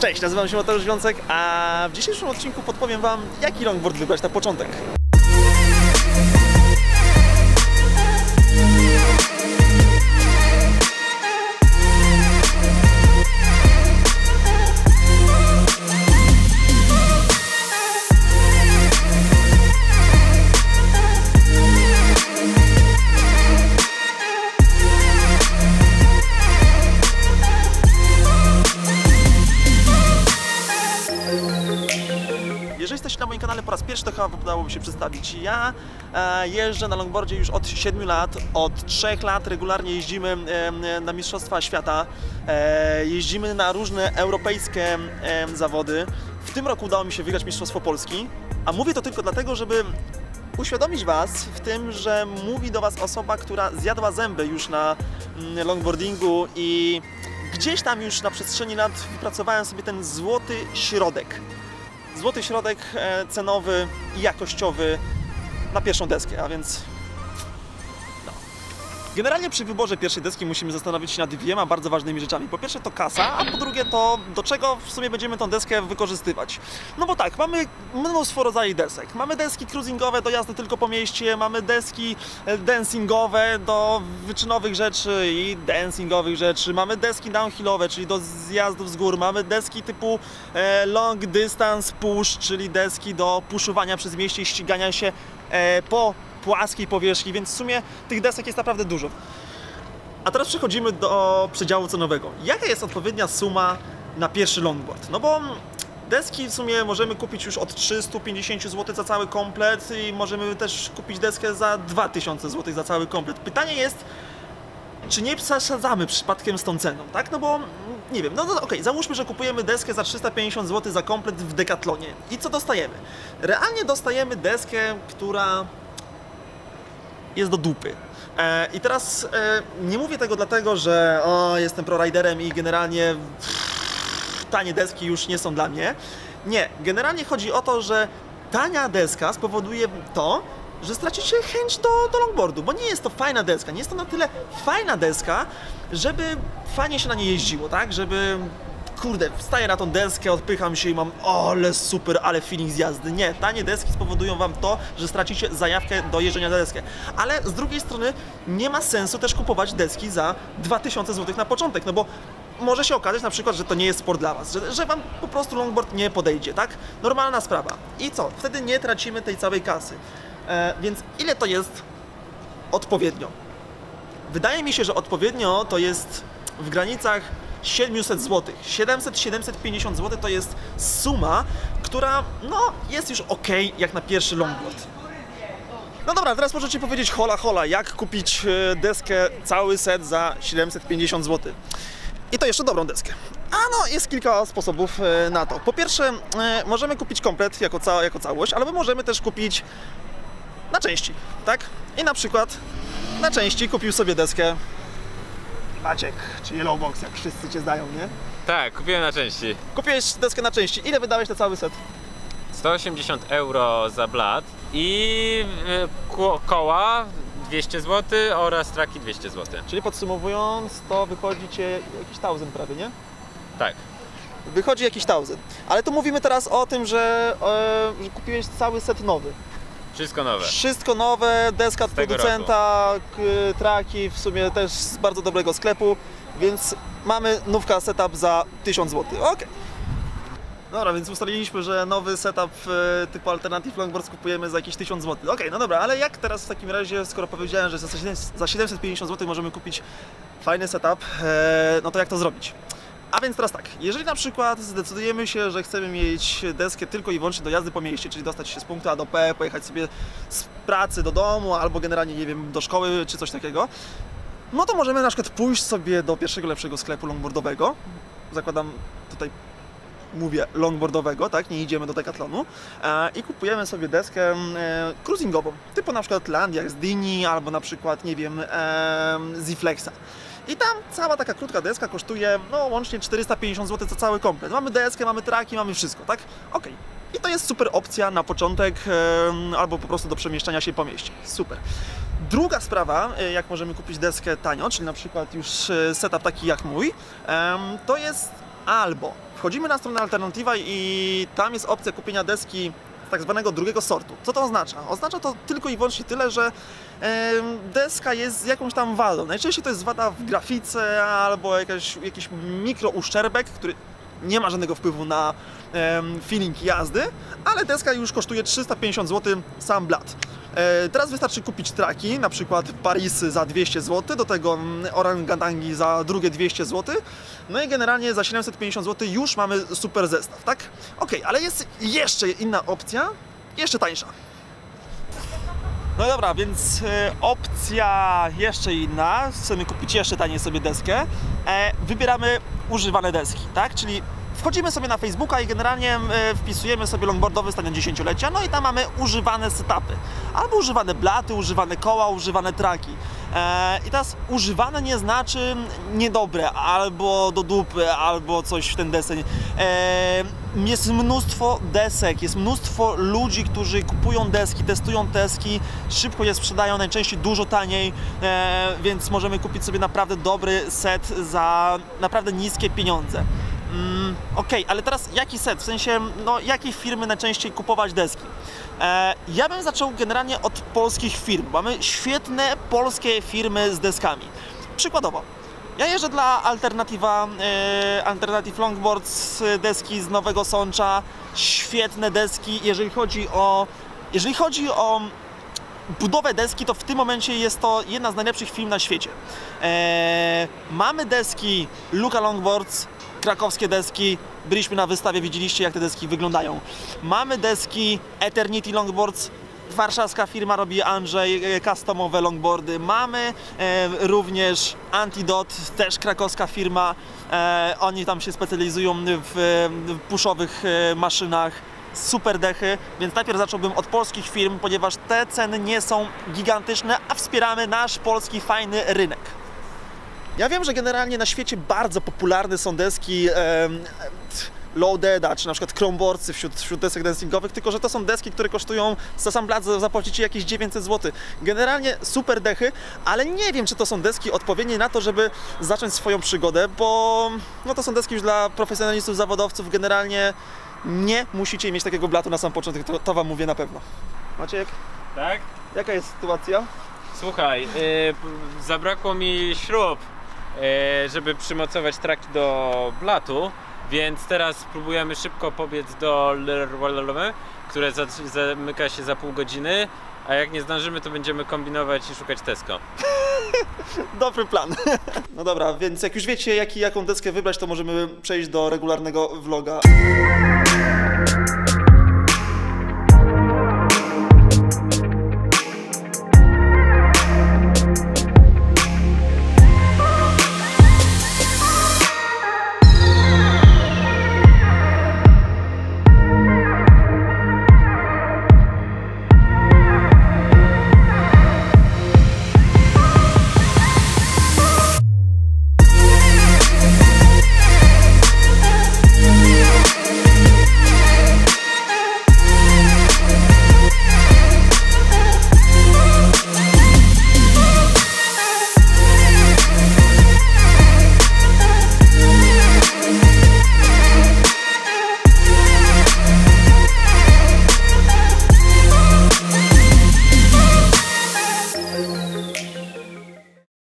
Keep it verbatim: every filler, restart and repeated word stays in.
Cześć, nazywam się Mateusz Wiącek, a w dzisiejszym odcinku podpowiem Wam, jaki longboard wybrać na początek. Na moim kanale po raz pierwszy, to chyba udałoby się przedstawić. Ja jeżdżę na longboardzie już od siedmiu lat, od trzech lat regularnie jeździmy na Mistrzostwa Świata, jeździmy na różne europejskie zawody. W tym roku udało mi się wygrać Mistrzostwo Polski, a mówię to tylko dlatego, żeby uświadomić Was w tym, że mówi do Was osoba, która zjadła zęby już na longboardingu i gdzieś tam już na przestrzeni lat wypracowałem sobie ten złoty środek. Złoty środek cenowy i jakościowy na pierwszą deskę, a więc no. Generalnie przy wyborze pierwszej deski musimy zastanowić się nad dwiema bardzo ważnymi rzeczami. Po pierwsze to kasa, a po drugie to do czego w sumie będziemy tą deskę wykorzystywać. No bo tak, mamy mnóstwo rodzajów desek. Mamy deski cruisingowe do jazdy tylko po mieście, mamy deski dancingowe do wyczynowych rzeczy i dancingowych rzeczy, mamy deski downhillowe, czyli do zjazdów z gór, mamy deski typu long distance push, czyli deski do puszowania przez mieście i ścigania się po płaskiej powierzchni, więc w sumie tych desek jest naprawdę dużo. A teraz przechodzimy do przedziału cenowego. Jaka jest odpowiednia suma na pierwszy longboard? No bo deski w sumie możemy kupić już od trzystu pięćdziesięciu złotych za cały komplet i możemy też kupić deskę za dwa tysiące złotych za cały komplet. Pytanie jest, czy nie przesadzamy przypadkiem z tą ceną, tak? No bo nie wiem, no, no okej, okay, załóżmy, że kupujemy deskę za trzysta pięćdziesiąt złotych za komplet w Decathlonie. I co dostajemy? Realnie dostajemy deskę, która jest do dupy. E, I teraz e, nie mówię tego dlatego, że o, jestem proriderem i generalnie pff, tanie deski już nie są dla mnie. Nie, generalnie chodzi o to, że tania deska spowoduje to, że stracicie chęć do, do longboardu, bo nie jest to fajna deska, nie jest to na tyle fajna deska, żeby fajnie się na niej jeździło, tak? Żeby, kurde, wstaję na tą deskę, odpycham się i mam o, ale super, ale feeling z jazdy. Nie, tanie deski spowodują Wam to, że stracicie zajawkę do jeżdżenia na deskę. Ale z drugiej strony nie ma sensu też kupować deski za dwa tysiące złotych na początek, no bo może się okazać na przykład, że to nie jest sport dla Was, że, że Wam po prostu longboard nie podejdzie, tak? Normalna sprawa. I co? Wtedy nie tracimy tej całej kasy. E, więc ile to jest odpowiednio? Wydaje mi się, że odpowiednio to jest w granicach siedmiuset złotych. siedemset do siedemset pięćdziesięciu złotych to jest suma, która no, jest już ok, jak na pierwszy longboard. No dobra, teraz możecie powiedzieć hola hola, jak kupić deskę cały set za siedemset pięćdziesiąt złotych. I to jeszcze dobrą deskę. A no, jest kilka sposobów na to. Po pierwsze, możemy kupić komplet jako, ca jako całość, albo możemy też kupić na części, tak? I na przykład na części kupił sobie deskę Paciek, czy Yellow Box, jak wszyscy Cię znają, nie? Tak, kupiłem na części. Kupiłeś deskę na części. Ile wydałeś na cały set? sto osiemdziesiąt euro za blat i koła dwieście złotych oraz traki dwieście złotych. Czyli podsumowując, to wychodzi Cię jakiś tysiąc prawie, nie? Tak. Wychodzi jakiś tysiąc. Ale tu mówimy teraz o tym, że, e, że kupiłeś cały set nowy. Wszystko nowe. Wszystko nowe, deska od producenta, traki w sumie też z bardzo dobrego sklepu, więc mamy nówka setup za tysiąc złotych. Okej. Okay. Dobra, więc ustaliliśmy, że nowy setup typu Alternative Longboards kupujemy za jakieś tysiąc złotych. Okej, okay, no dobra, ale jak teraz w takim razie, skoro powiedziałem, że za siedemset pięćdziesiąt złotych możemy kupić fajny setup, no to jak to zrobić? A więc teraz tak, jeżeli na przykład zdecydujemy się, że chcemy mieć deskę tylko i wyłącznie do jazdy po mieście, czyli dostać się z punktu A do P, pojechać sobie z pracy do domu albo generalnie, nie wiem, do szkoły czy coś takiego, no to możemy na przykład pójść sobie do pierwszego lepszego sklepu longboardowego, zakładam tutaj, mówię longboardowego, tak, nie idziemy do Decathlonu, e, i kupujemy sobie deskę e, cruisingową, typu na przykład Land, jak z Dini albo na przykład, nie wiem, e, Ziflexa. I tam cała taka krótka deska kosztuje no łącznie czterysta pięćdziesiąt złotych za cały komplet. Mamy deskę, mamy traki, mamy wszystko, tak? Okej. Okay. I to jest super opcja na początek albo po prostu do przemieszczania się po mieście. Super. Druga sprawa, jak możemy kupić deskę tanio, czyli na przykład już setup taki jak mój, to jest albo wchodzimy na stronę Alternativa i tam jest opcja kupienia deski tak zwanego drugiego sortu. Co to oznacza? Oznacza to tylko i wyłącznie tyle, że deska jest z jakąś tam wadą. Najczęściej to jest wada w grafice albo jakaś, jakiś mikrouszczerbek, który nie ma żadnego wpływu na feeling jazdy, ale deska już kosztuje trzysta pięćdziesiąt złotych sam blat. Teraz wystarczy kupić traki, na przykład Paris za dwieście złotych, do tego Orangadangi za drugie dwieście złotych. No i generalnie za siedemset pięćdziesiąt złotych już mamy super zestaw, tak? Ok, ale jest jeszcze inna opcja, jeszcze tańsza. No dobra, więc opcja jeszcze inna, chcemy kupić jeszcze taniej sobie deskę. Wybieramy używane deski, tak? Czyli wchodzimy sobie na Facebooka i generalnie wpisujemy sobie longboardowy stan dziesięciolecia, no i tam mamy używane setupy. Albo używane blaty, używane koła, używane traki. I teraz używane nie znaczy niedobre, albo do dupy, albo coś w ten deseń. Jest mnóstwo desek, jest mnóstwo ludzi, którzy kupują deski, testują deski, szybko je sprzedają, najczęściej dużo taniej, więc możemy kupić sobie naprawdę dobry set za naprawdę niskie pieniądze. Mm, Okej, okay, ale teraz jaki set? W sensie, no, jakiej firmy najczęściej kupować deski? E, ja bym zaczął generalnie od polskich firm. Mamy świetne polskie firmy z deskami. Przykładowo, ja jeżdżę dla Alternativa, e, Alternative Longboards, deski z Nowego Sącza. Świetne deski, jeżeli chodzi o... Jeżeli chodzi o budowę deski, to w tym momencie jest to jedna z najlepszych firm na świecie. E, mamy deski Luca Longboards, krakowskie deski, byliśmy na wystawie, widzieliście jak te deski wyglądają. Mamy deski Eternity Longboards, warszawska firma robi, Andrzej, customowe longboardy. Mamy e, również Antidot, też krakowska firma, e, oni tam się specjalizują w, w puszowych maszynach. Super dechy, więc najpierw zacząłbym od polskich firm, ponieważ te ceny nie są gigantyczne, a wspieramy nasz polski fajny rynek. Ja wiem, że generalnie na świecie bardzo popularne są deski e, low deck, czy na przykład chrome boardsy wśród, wśród desek dancingowych, tylko że to są deski, które kosztują za sam blat, zapłacicie jakieś dziewięćset złotych. Generalnie super dechy, ale nie wiem, czy to są deski odpowiednie na to, żeby zacząć swoją przygodę, bo no, to są deski już dla profesjonalistów, zawodowców. Generalnie nie musicie mieć takiego blatu na sam początek, to, to wam mówię na pewno. Maciek? Tak? Jaka jest sytuacja? Słuchaj, yy, zabrakło mi śrub, żeby przymocować traki do blatu, więc teraz próbujemy szybko pobiec do Lerwalalume, które zamyka się za pół godziny, a jak nie zdążymy, to będziemy kombinować i szukać Tesco. Dobry plan. No dobra, więc jak już wiecie, jak, jaką deskę wybrać, to możemy przejść do regularnego vloga.